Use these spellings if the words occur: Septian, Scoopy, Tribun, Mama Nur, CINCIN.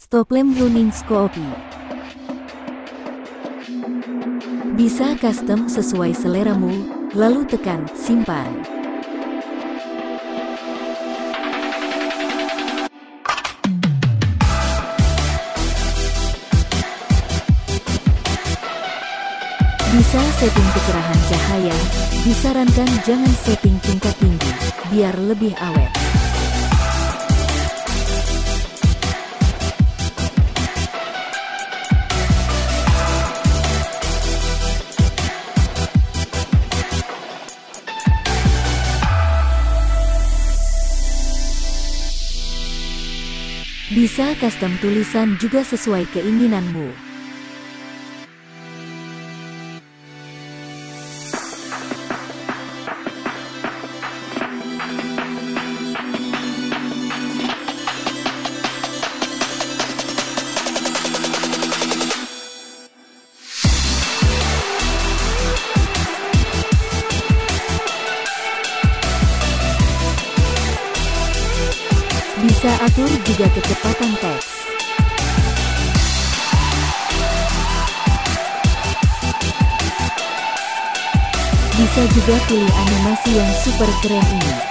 Stoplem running Scoopy. Bisa custom sesuai seleramu, lalu tekan simpan. Bisa setting kecerahan cahaya, disarankan jangan setting tingkat tinggi, biar lebih awet. Bisa custom tulisan juga sesuai keinginanmu. Bisa atur juga kecepatan teks. Bisa juga pilih animasi yang super keren ini.